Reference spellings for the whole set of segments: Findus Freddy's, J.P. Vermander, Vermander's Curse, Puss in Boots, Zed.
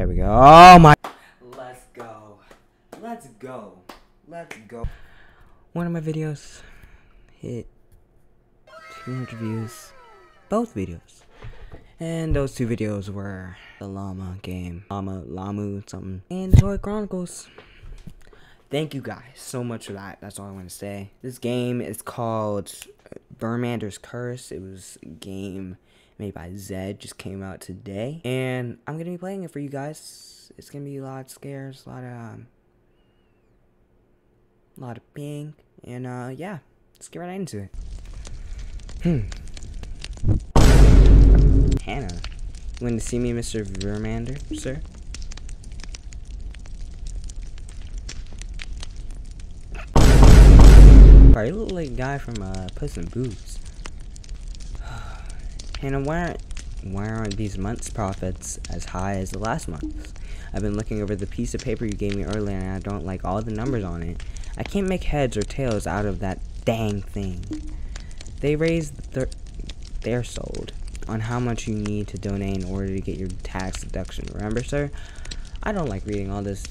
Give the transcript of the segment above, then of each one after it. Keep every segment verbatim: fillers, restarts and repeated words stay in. There we go. Oh my. Let's go. Let's go. Let's go. One of my videos hit two hundred views. Both videos. And those two videos were the llama game. Llama, Lamu, something. And Toy Chronicles. Thank you guys so much for that. That's all I want to say. This game is called Vermander's Curse. It was a game made by Zed. Just came out today. And I'm going to be playing it for you guys. It's going to be a lot of scares. A lot of... Um, a lot of ping. And uh, yeah. Let's get right into it. Hmm. Hannah. You want to see me, Mister Vermander, sir? Alright, you look like a guy from uh, Puss in Boots. Hannah, why aren't, why aren't these month's profits as high as the last month's? I've been looking over the piece of paper you gave me earlier and I don't like all the numbers on it. I can't make heads or tails out of that dang thing. They raised their, their sold on how much you need to donate in order to get your tax deduction. Remember, sir? I don't like reading all this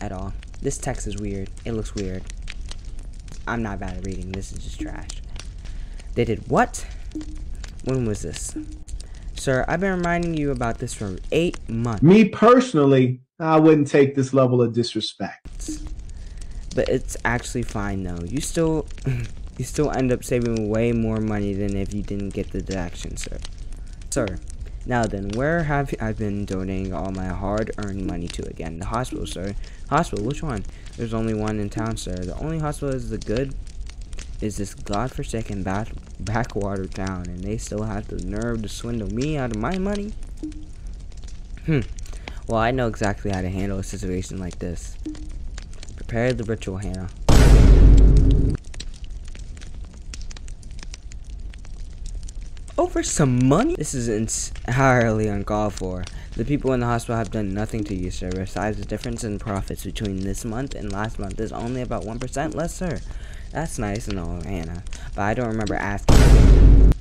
at all. This text is weird. It looks weird. I'm not bad at reading. This is just trash. They did what? When was this? Sir, I've been reminding you about this for eight months. Me personally, I wouldn't take this level of disrespect. But it's actually fine though. You still... You still end up saving way more money than if you didn't get the deduction, sir. Sir, now then, where have I been donating all my hard-earned money to again? The hospital, sir. Hospital, which one? There's only one in town, sir. The only hospital is the good is this godforsaken back backwater town, and they still have the nerve to swindle me out of my money? Hmm. Well, I know exactly how to handle a situation like this. Prepare the ritual, Hannah. Over some money? This is entirely uncalled for. The people in the hospital have done nothing to you, sir. Besides, the difference in profits between this month and last month is only about one percent less, sir. That's nice and all, Hannah. But I don't remember asking.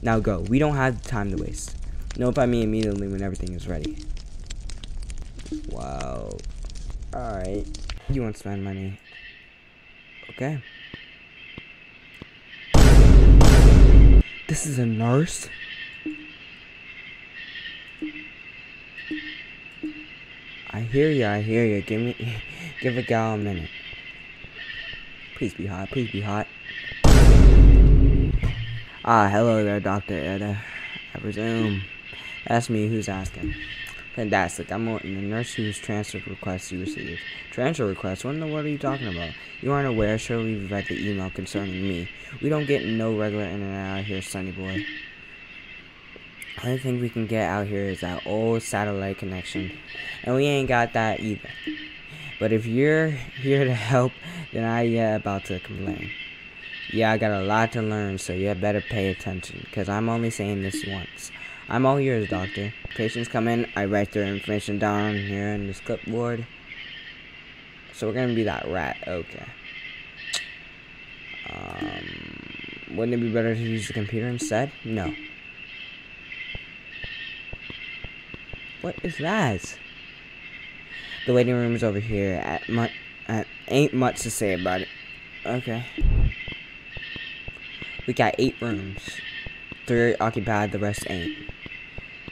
Now go. We don't have time to waste. Know by me immediately when everything is ready. Wow. Alright. You want to spend money. Okay. This is a nurse? I hear ya, I hear ya. Give me, give a gal a minute. Please be hot, please be hot. Ah, hello there, Doctor Edda. I presume. That's me who's asking. Fantastic, I'm Morton, the nurse whose transfer request you received. Transfer request? What in the world are you talking about? You aren't aware, surely you've read the email concerning me. We don't get no regular internet out here, sonny boy. The only thing we can get out here is that old satellite connection. And we ain't got that either. But if you're here to help, then I yeah about to complain. Yeah, I got a lot to learn, so you better pay attention, because I'm only saying this once. I'm all yours, doctor. Patients come in, I write their information down here in this clipboard. So we're gonna be that rat, okay. Um, wouldn't it be better to use the computer instead? No. What is that? The waiting room is over here. At my, at, ain't much to say about it. Okay. We got eight rooms. Three occupied, the rest ain't.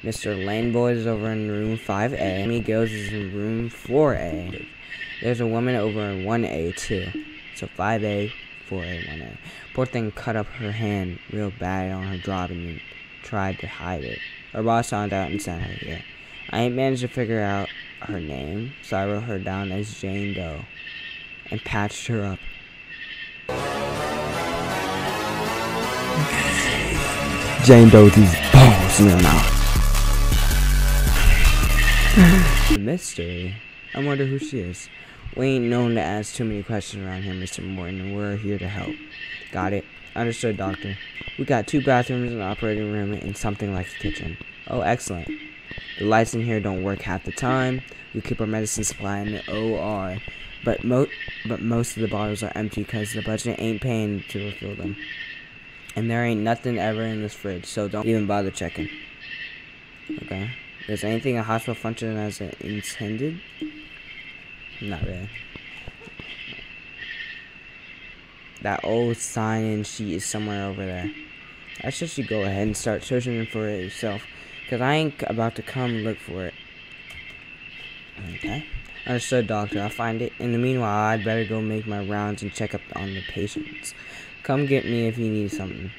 Mister Laneboy is over in room five A. Amy Gills is in room four A. There's a woman over in one A too. So five A, four A, one A. Poor thing cut up her hand real bad on her job and tried to hide it. Her boss found out and sent her here. I ain't managed to figure out her name, so I wrote her down as Jane Doe and patched her up. Jane Doe, these balls in her mouth. Mystery? I wonder who she is. We ain't known to ask too many questions around here, Mister Morton, and we're here to help. Got it? Understood, doctor. We got two bathrooms, an operating room, and something like a kitchen. Oh, excellent. The lights in here don't work half the time. We keep our medicine supply in the O R, but, mo but most of the bottles are empty because the budget ain't paying to refill them. And there ain't nothing ever in this fridge, so don't even bother checking. Okay. Does anything in hospital function as intended? Not really. That old sign-in sheet is somewhere over there. I should just go ahead and start searching for it yourself, because I ain't about to come look for it. Okay. Understood, doctor. I'll find it. In the meanwhile, I'd better go make my rounds and check up on the patients. Come get me if you need something.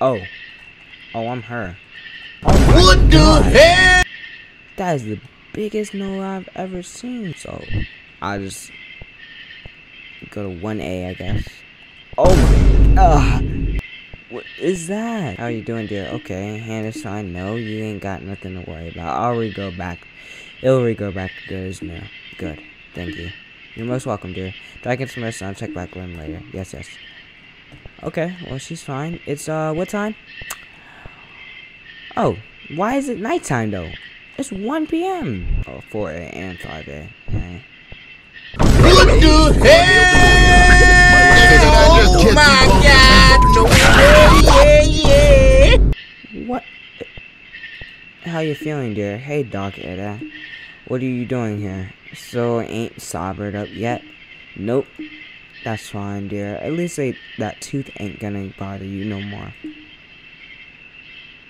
Oh. Oh, I'm her. Oh, what the hell? That is the biggest no I've ever seen. So, I'll just go to one A, I guess. Oh, ugh. What is that? How are you doing, dear? Okay, Anderson, I know you ain't got nothing to worry about. I'll re-go back. It'll re-go back to good as new. Good. Thank you. You're most welcome, dear. Do I get some rest? I'll check back in later. Yes, yes. Okay, well, she's fine. It's, uh, what time? Oh, why is it nighttime, though? It's one P M Oh, four A and five A. Right. What the hell? Oh, my God. No. Yeah, yeah. What? How you feeling, dear? Hey, Doc Edda. What are you doing here? So ain't sobered up yet? Nope. That's fine, dear. At least they, that tooth ain't gonna bother you no more.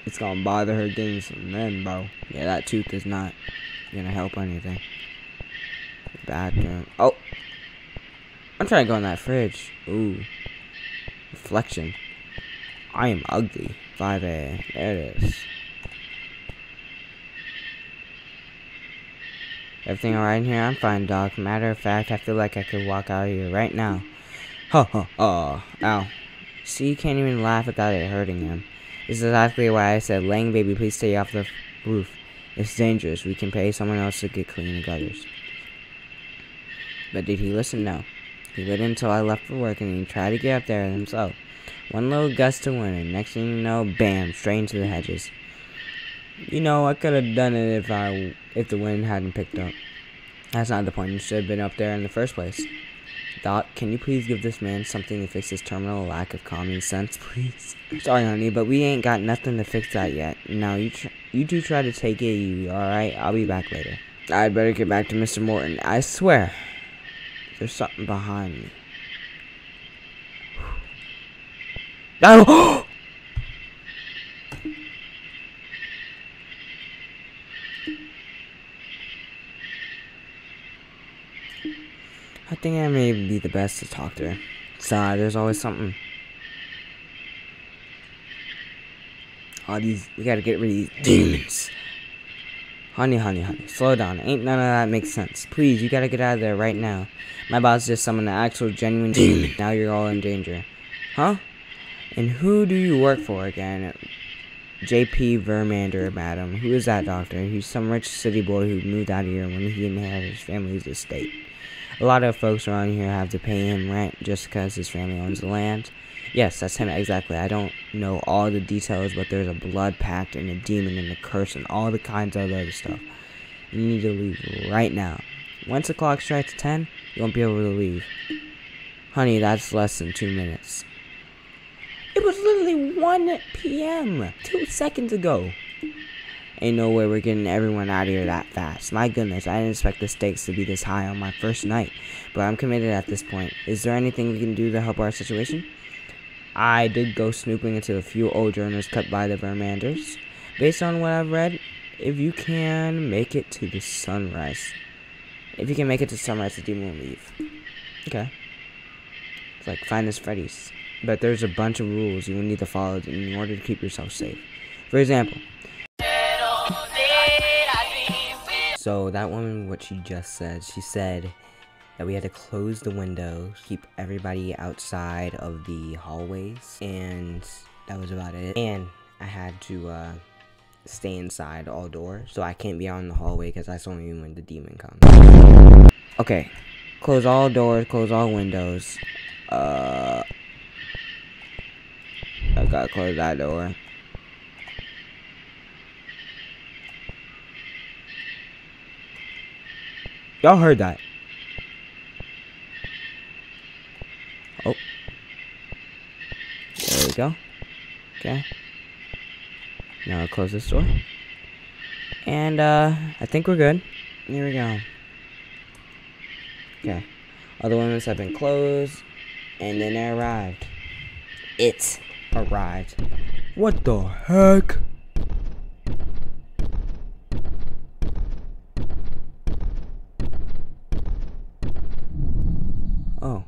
It's gonna bother her getting some men, bro. Yeah, that tooth is not gonna help anything. Bathroom. Oh! I'm trying to go in that fridge. Ooh. Reflection. I am ugly. five A. There it is. Everything alright in here? I'm fine, Doc. Matter of fact, I feel like I could walk out of here right now. Ha ha ha. Ow. See, you can't even laugh without it hurting him. This is exactly why I said, Lang baby, please stay off the roof. It's dangerous. We can pay someone else to get clean the gutters. But did he listen? No. He waited until I left for work and he tried to get up there himself. One little gust of wind and next thing you know, bam, straight into the hedges. You know, I could have done it if I, if the wind hadn't picked up. That's not the point. You should have been up there in the first place. Doc, can you please give this man something to fix his terminal lack of common sense, please? Sorry, honey, but we ain't got nothing to fix that yet. Now, you tr you do try to take it easy, alright? I'll be back later. I'd better get back to Mister Morton. I swear, there's something behind me. Oh! I think I may be the best to talk to her. Sigh, there's always something. All these, we gotta get rid of these demons. Honey, honey, honey, slow down. Ain't none of that makes sense. Please, you gotta get out of there right now. My boss just summoned an actual genuine demon. Now you're all in danger. Huh? And who do you work for again? J P Vermander, madam. Who is that, doctor? He's some rich city boy who moved out of here when he inherited his family's estate. A lot of folks around here have to pay him rent just because his family owns the land. Yes, that's him exactly. I don't know all the details, but there's a blood pact and a demon and a curse and all the kinds of other stuff. You need to leave right now. Once the clock strikes ten, you won't be able to leave. Honey, that's less than two minutes. It was literally one P M two seconds ago. Ain't no way we're getting everyone out of here that fast. My goodness, I didn't expect the stakes to be this high on my first night. But I'm committed at this point. Is there anything we can do to help our situation? I did go snooping into a few old journals cut by the Vermanders. Based on what I've read, if you can make it to the sunrise. If you can make it to sunrise, the demon will leave. Okay. It's like Findus Freddy's. But there's a bunch of rules you will need to follow in order to keep yourself safe. For example... So that woman, what she just said, she said that we had to close the windows, keep everybody outside of the hallways, and that was about it. And I had to uh, stay inside all doors, so I can't be out in the hallway because that's only when the demon comes. Okay, close all doors, close all windows. Uh, I gotta close that door. Y'all heard that. Oh. There we go. Okay. Now I'll close this door. And, uh, I think we're good. Here we go. Okay. Other windows have been closed. And then it arrived. It arrived. What the heck? Oh.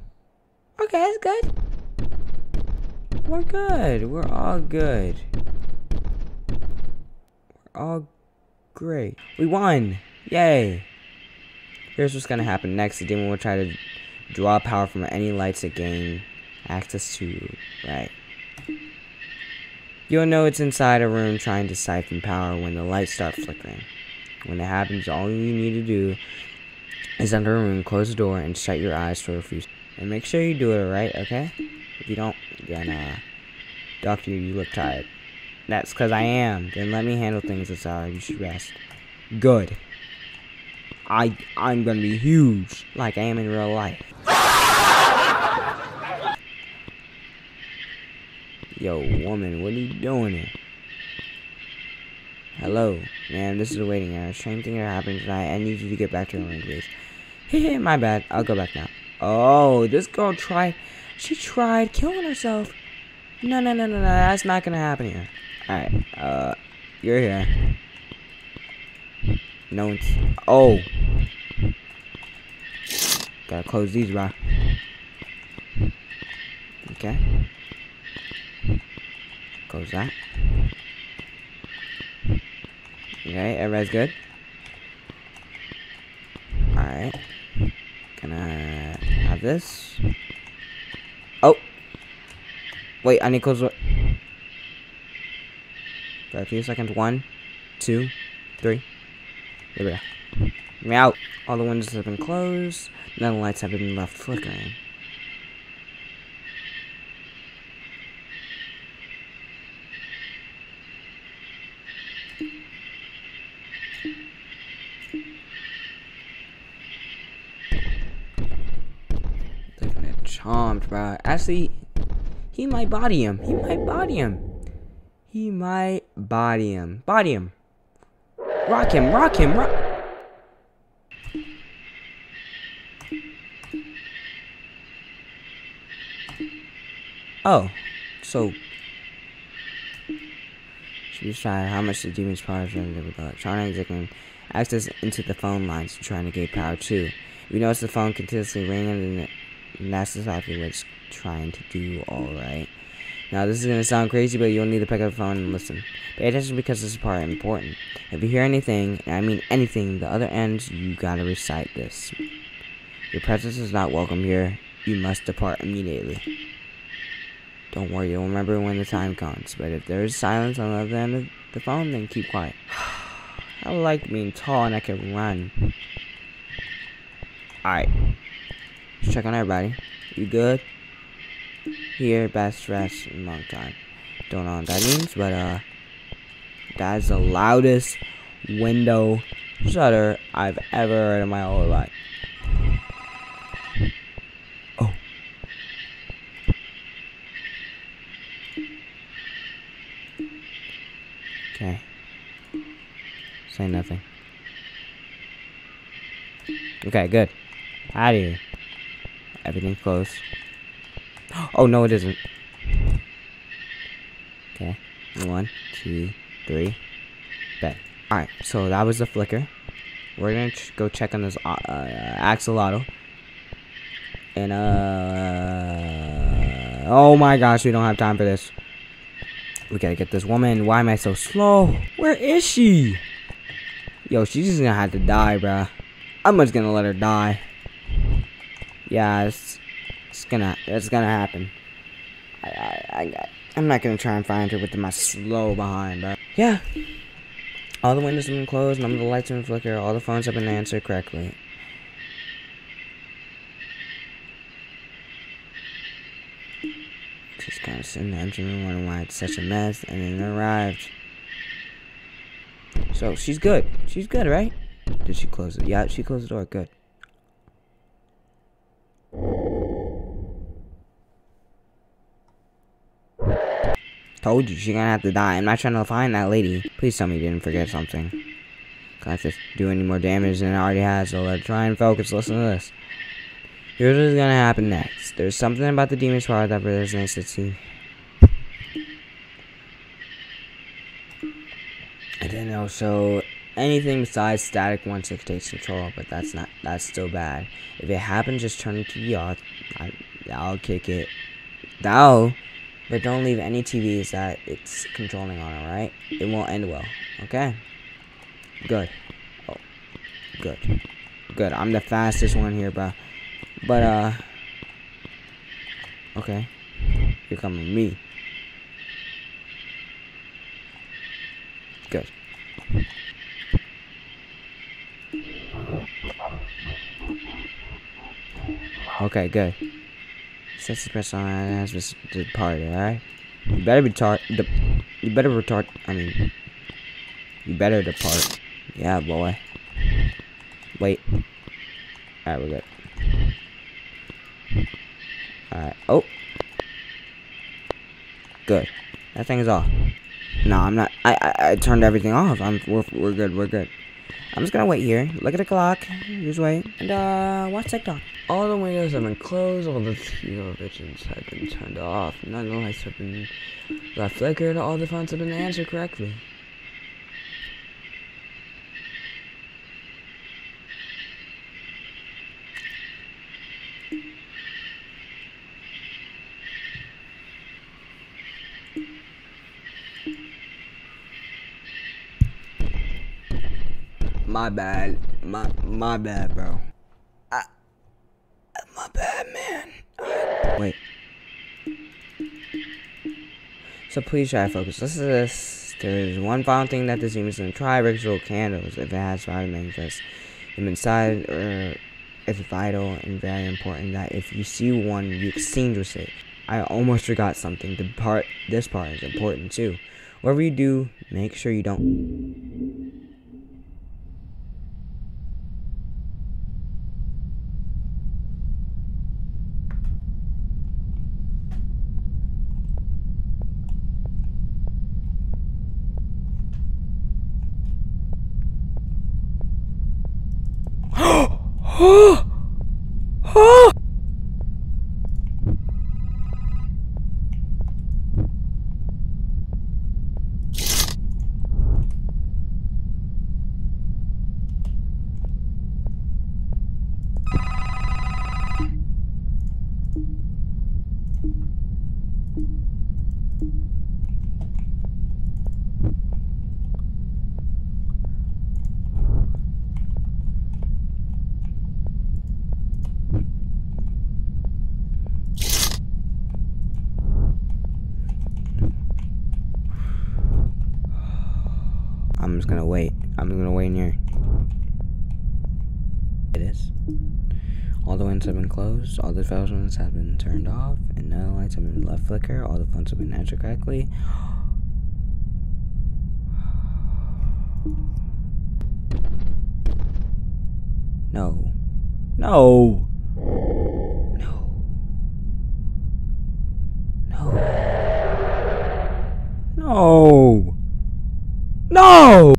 Okay, that's good. We're good. We're all good. We're all great. We won. Yay. Here's what's gonna happen next. The demon will try to draw power from any lights it gain access to. Right. You'll know it's inside a room trying to siphon power when the lights start flickering. When it happens, all you need to do is enter a room, close the door, and shut your eyes for a few seconds. And make sure you do it right, okay? If you don't, then, uh, Doctor, you look tired. That's because I am. Then let me handle things this hour. You should rest. Good. I, I'm gonna be huge, like I am in real life. Yo, woman, what are you doing here? Hello. Man, this is a waiting hour. Same thing that happened tonight. I need you to get back to your room, please. Hehe, my bad. I'll go back now. Oh, this girl tried... She tried killing herself. No, no, no, no, no. That's not gonna happen here. Alright, uh... You're here. No one's... Oh! Gotta close these, bro. Okay. Close that. Okay, everybody's good? Alright. Gonna have this. Oh! Wait, I need to close the... For a few seconds. One, two, three. There we go. Get me out. All the windows have been closed. None of the lights have been left flickering. They're gonna chomped, bro. Actually... He might body him. He might body him. He might body him. Body him. Rock him. Rock him. Rock. Oh. So. She was trying how much the demon's power is going to do with electronics. They can access into the phone lines trying to get power too. We notice the phone continuously ringing and And that's exactly what it's trying to do, alright. Now, this is going to sound crazy, but you'll need to pick up the phone and listen. Pay attention because this is part important. If you hear anything, and I mean anything, the other end, you gotta recite this. Your presence is not welcome here. You must depart immediately. Don't worry, you'll remember when the time comes. But if there is silence on the other end of the phone, then keep quiet. I like being tall and I can run. Alright. Check on everybody. You good? Here, best rest in a long time. Don't know what that means, but uh, that's the loudest window shutter I've ever heard in my whole life. Oh. Okay. Say nothing. Okay, good. Out of here. Everything's closed. Oh, no, it isn't. Okay. One, two, three. Bet. Alright, so that was the flicker. We're gonna ch go check on this uh, uh, axolotl. And, uh... oh my gosh, we don't have time for this. We gotta get this woman. Why am I so slow? Where is she? Yo, she's just gonna have to die, bruh. I'm just gonna let her die. Yeah, it's, it's gonna, it's gonna happen. I, I, I, I'm not gonna try and find her with my slow behind, bro. Yeah. All the windows have been closed, none of the lights have been flickering, all the phones have been answered correctly. Just kind of sitting there, empty room, wondering why it's such a mess, and then it arrived. So she's good. She's good, right? Did she close it? Yeah, she closed the door. Good. Told you, she's gonna have to die. I'm not trying to find that lady. Please tell me you didn't forget something. Can't just do any more damage than it already has, so let's try and focus. Listen to this. Here's what's gonna happen next. There's something about the demon's power that resonates with you. I didn't know, so anything besides static once it takes control, but that's not, that's still bad. If it happens, just turn the T V off. I, I'll kick it. Thou, but don't leave any T Vs that it's controlling on, alright? It won't end well, okay? Good. Oh, good. Good. I'm the fastest one here, bro. But, uh, okay. You're coming with me. Good. Okay, good. Sets the press on as this departed, alright? You better retard. You better retard. I mean, you better depart. Yeah, boy. Wait. Alright, we're good. Alright. Oh. Good. That thing is off. No, I'm not. I I, I turned everything off. I'm. We're, we're good. We're good. I'm just gonna wait here. Look at the clock. Just wait. And uh, watch TikTok. All the windows have been closed. All the televisions have been turned off. None of the lights have been left flickered. All the phones have been answered correctly. My bad, my my bad, bro. I, my bad, man. I, wait. So please try to focus. Listen to this. There is one final thing that this demon's gonna try: ritual candles. If it has vitamins, that's them inside, or it's vital and very important that if you see one, you exchange with it. I almost forgot something. The part, this part is important too. Whatever you do, make sure you don't. Oh! Oh! I'm just gonna wait. I'm gonna wait in here. It is. All the windows have been closed. All the phones have been turned off, and none of the lights have been left flicker. All the phones have been answered correctly. No. No. No. No. No. No!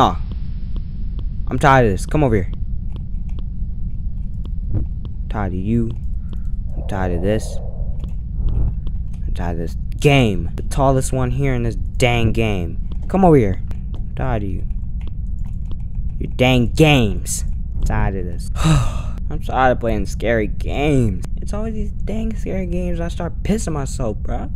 Nah. I'm tired of this. Come over here. I'm tired of you. I'm tired of this. I'm tired of this game. The tallest one here in this dang game. Come over here. I'm tired of you. Your dang games. Tired of this. I'm tired of playing scary games. It's always these dang scary games. I start pissing myself, bruh.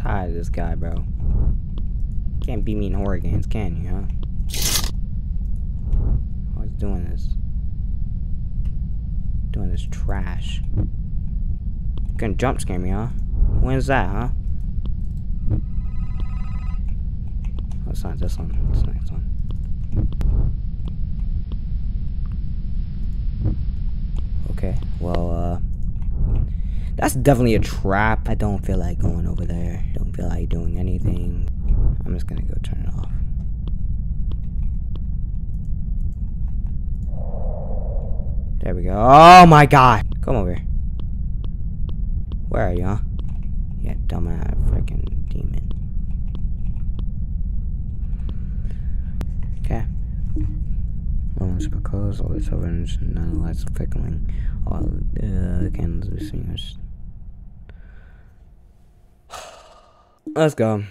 Tired of this guy, bro. Can't beat me in horror games, can you, huh? doing this. Doing this trash. You're gonna jump scare me, huh? When's that, huh? Oh, it's not this one. It's the next one. Okay, well, uh... that's definitely a trap. I don't feel like going over there. Don't feel like doing anything. I'm just gonna go turn it off. There we go. Oh my god! Come over here. Where are you, huh? Yeah, dumbass freaking demon. Okay. Rolling super close, all this over, and none of the lights flickering. All the uh, candles are extinguished. Let's go.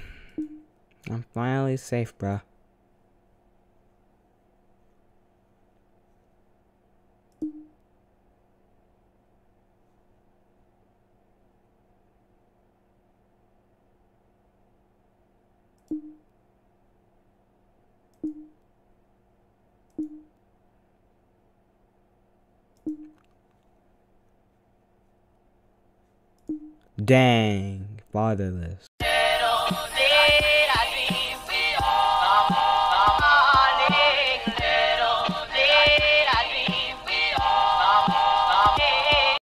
I'm finally safe, bruh. Dang, fatherless.